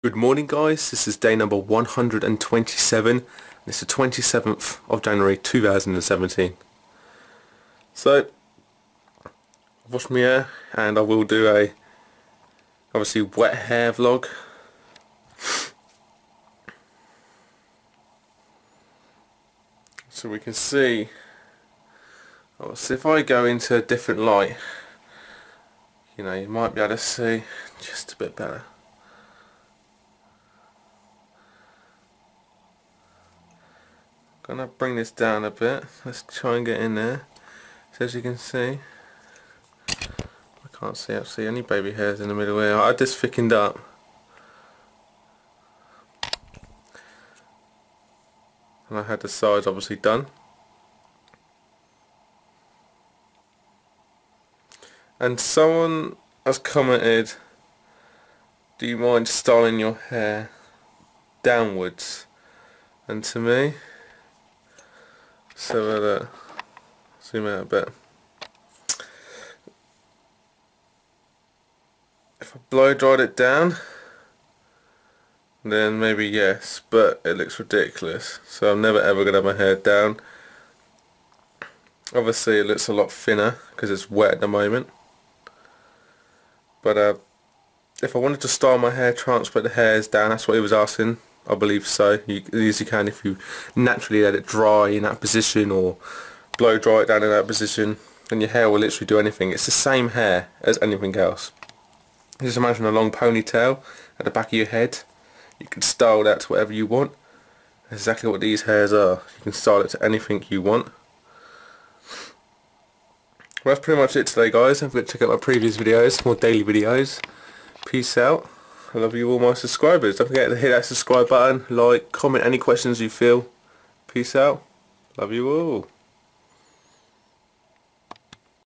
Good morning guys, this is day number 127 and it's the 27th of January 2017. So I've washed my hair and I will do a obviously wet hair vlog. So we can see, obviously if I go into a different light, you know, you might be able to see just a bit better. Gonna bring this down a bit. Let's try and get in there. So as you can see, I can't see actually any baby hairs in the middle here. I just thickened up. And I had the sides obviously done. And someone has commented, do you mind styling your hair downwards? And to me, so let's zoom out a bit. If I blow dried it down, then maybe yes, but it looks ridiculous. So I'm never ever going to have my hair down. Obviously it looks a lot thinner because it's wet at the moment. But if I wanted to style my hair, transplant the hairs down, that's what he was asking. I believe so. You easily can if you naturally let it dry in that position or blow dry it down in that position, and your hair will literally do anything. It's the same hair as anything else. Just imagine a long ponytail at the back of your head. You can style that to whatever you want. That's exactly what these hairs are. You can style it to anything you want. Well, that's pretty much it today guys. Don't forget to check out my previous videos, more daily videos. Peace out. I love you all my subscribers. Don't forget to hit that subscribe button, like, comment any questions you feel. Peace out. Love you all.